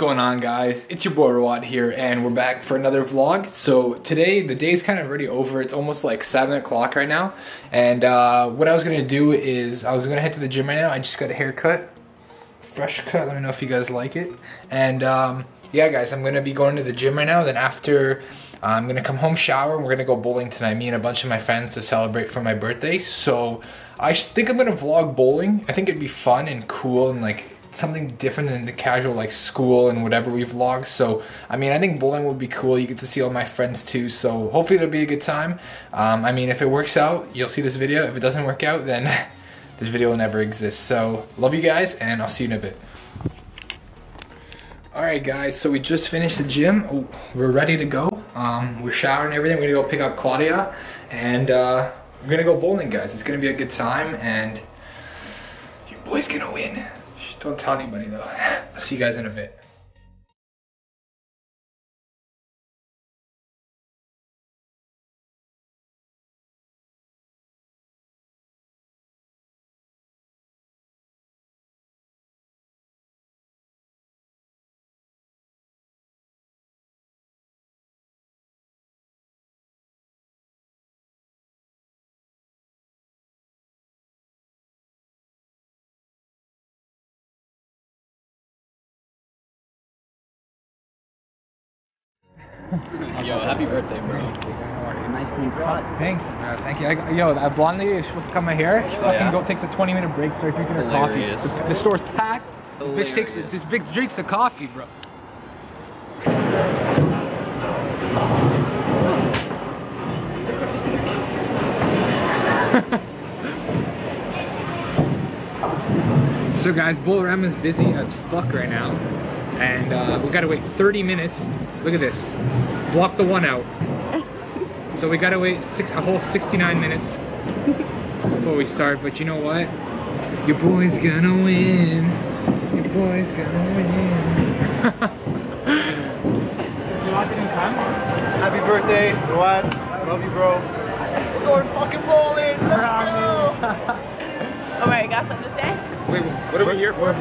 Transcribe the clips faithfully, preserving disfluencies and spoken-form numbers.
going on, guys? It's your boy Rawad here, and we're back for another vlog. So today the day's kind of already over. It's almost like seven o'clock right now, and uh, what I was gonna do is I was gonna head to the gym right now. I just got a haircut, fresh cut. Let me know if you guys like it. And um, yeah, guys, I'm gonna be going to the gym right now. Then after, uh, I'm gonna come home, shower, and we're gonna go bowling tonight. Me and a bunch of my friends to celebrate for my birthday. So I think I'm gonna vlog bowling. I think it'd be fun and cool and like something different than the casual like school and whatever we vlog. So I mean, I think bowling would be cool. You get to see all my friends too, so hopefully it'll be a good time. um, I mean, if it works out, you'll see this video. If it doesn't work out, then this video will never exist. So love you guys, and I'll see you in a bit. Alright guys, so we just finished the gym. Ooh, we're ready to go. Um, we're showering and everything. We're gonna go pick up Claudia, and uh, we're gonna go bowling, guys. It's gonna be a good time, and your boy's gonna win. Don't tell anybody though. I'll see you guys in a bit. Yo, happy birthday, bro. Nice new cut. Thank you. Uh, thank you. I, yo, that blonde lady is supposed to cut my hair. She fucking yeah. go takes a twenty minute break, starts drinking her coffee. The, the store's packed. Hilarious. This bitch takes it. This bitch drinks the coffee, bro. So guys, Bowlarama is busy as fuck right now, and uh, we gotta wait thirty minutes. Look at this. Block the one out. So we gotta wait six, a whole sixty-nine minutes before we start. But you know what? Your boy's gonna win. Your boy's gonna win. Rawad didn't come. Happy birthday, Rawad. Love you, bro. We're going fucking bowling. Let's go. Oh, wait, you got something to say? Wait, what are we here for?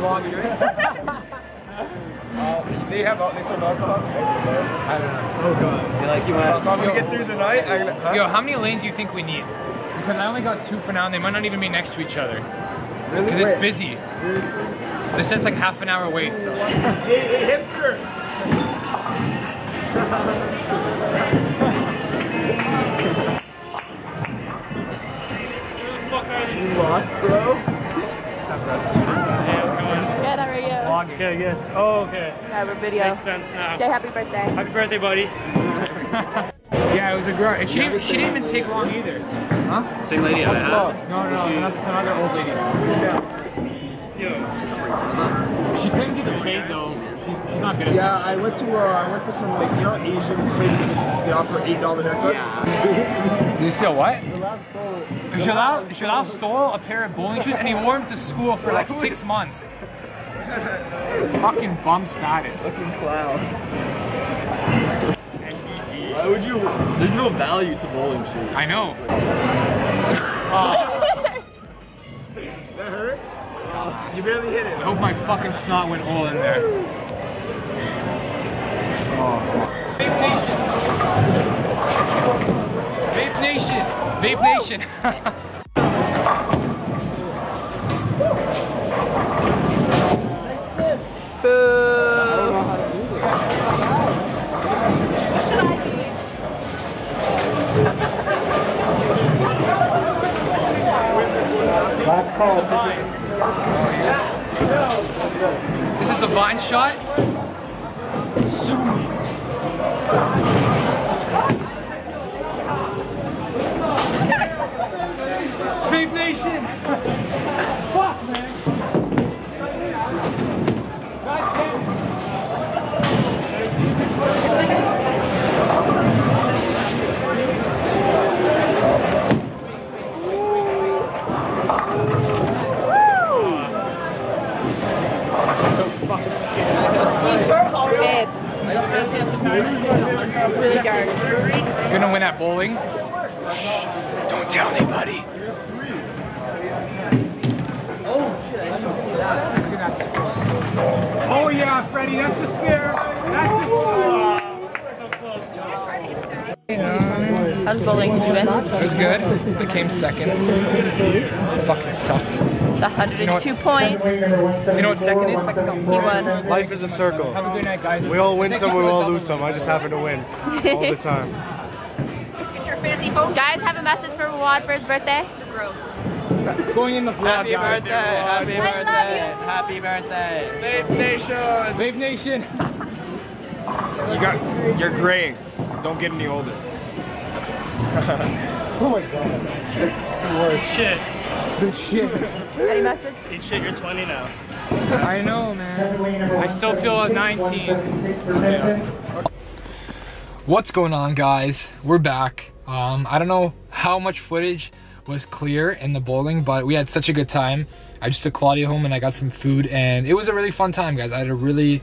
Uh, they have all, they serve alcohol? I don't know. Oh god. They like you want alcohol? Yo, we get through the night? I, huh? Yo, how many lanes do you think we need? Because I only got two for now, and they might not even be next to each other. Really? Because it's busy. Seriously? They said it's like half an hour wait, so. Hey, hey, hipster! You lost, bro? Stop rescuing. Good, good. Oh, okay. Yeah, we're video. Makes sense now. Say happy birthday. Happy birthday, buddy. Yeah, it was a girl. And she, yeah, didn't, she didn't even take long either. Huh? Same lady I had? No, no, she... that's another old lady. Yeah. She couldn't do the fade though. She, she's not good at yeah, I went to uh, I went to some like, you know, Asian places. They offer eight dollar haircuts. Yeah. You steal what? Jalal stole. Jalal, Jalal stole a pair of bowling shoes, and he wore them to school for like six months. Fucking bum status. Fucking clown. N D G. Why would you? There's no value to bowling shoes. I know. Uh, that hurt? Uh, you barely hit it. I hope my fucking snot went all in there. Vape Nation! Vape Nation! Vape Nation! This is the vine shot. Zoom. Vape Nation. Fuck, man. Gonna win at bowling. Shh! Don't tell anybody. Oh shit! I didn't see that. Look at that. Oh yeah, Freddy. buddy. That's the spare. That's the spare. So close. Um, How's bowling doing? It was good. I came second. It fucking sucks. The one hundred two point. Do you know what second is? Second. He won. Life is a circle. Have a good night, guys. We all win some, we all lose some. I just happen to win all the time. Get your fancy phone. Guys, have a message for Rawad for his birthday. Gross. It's going in the vlog. Happy guys. Birthday! Happy I birthday! Happy birthday! Vape Nation! Vape Nation! You got, you're graying. Don't get any older. That's all. Oh my god. That's the word. Shit. Good shit. Any message? Eat shit, you're twenty now. I know, man. I still feel at nineteen. Okay. What's going on, guys? We're back. Um, I don't know how much footage was clear in the bowling, but we had such a good time. I just took Claudia home and I got some food, and it was a really fun time, guys. I had a really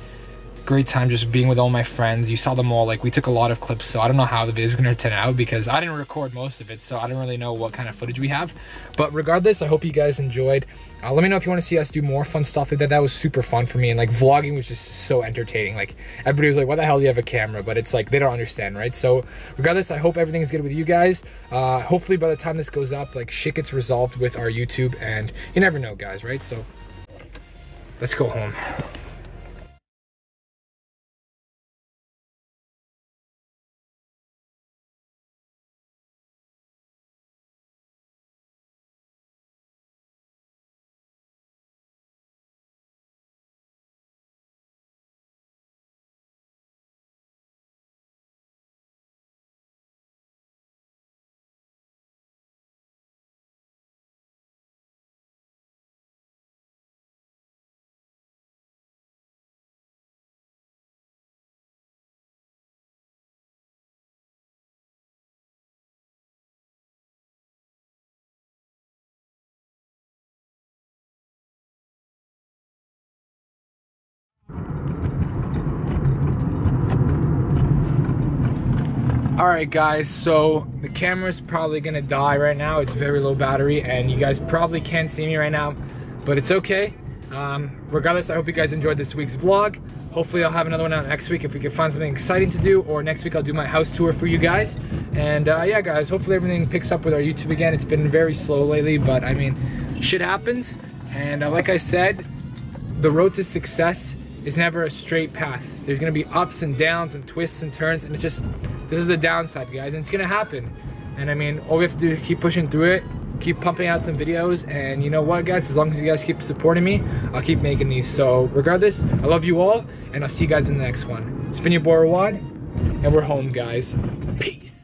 great time just being with all my friends. You saw them all, like we took a lot of clips, so I don't know how the video's gonna turn out because I didn't record most of it, so I don't really know what kind of footage we have. But regardless, I hope you guys enjoyed. Uh, let me know if you want to see us do more fun stuff like that. That was super fun for me, and like vlogging was just so entertaining. Like everybody was like, "Why the hell do you have a camera?" But it's like they don't understand, right? So regardless, I hope everything's good with you guys. Uh, hopefully by the time this goes up, like shit gets resolved with our YouTube, and you never know, guys, right? So let's go home. Alright guys, so the camera's probably gonna die right now. It's very low battery and you guys probably can't see me right now, but it's okay. Um, regardless, I hope you guys enjoyed this week's vlog. Hopefully I'll have another one out next week if we can find something exciting to do, or next week I'll do my house tour for you guys. And uh, yeah guys, hopefully everything picks up with our YouTube again. It's been very slow lately, but I mean, shit happens. And uh, like I said, the road to success is never a straight path. There's gonna be ups and downs and twists and turns, and it's just, this is the downside, guys, and it's gonna happen. And I mean, all we have to do is keep pushing through it, keep pumping out some videos, and you know what, guys? As long as you guys keep supporting me, I'll keep making these. So regardless, I love you all, and I'll see you guys in the next one. It's been your boy Rawad, and we're home, guys. Peace.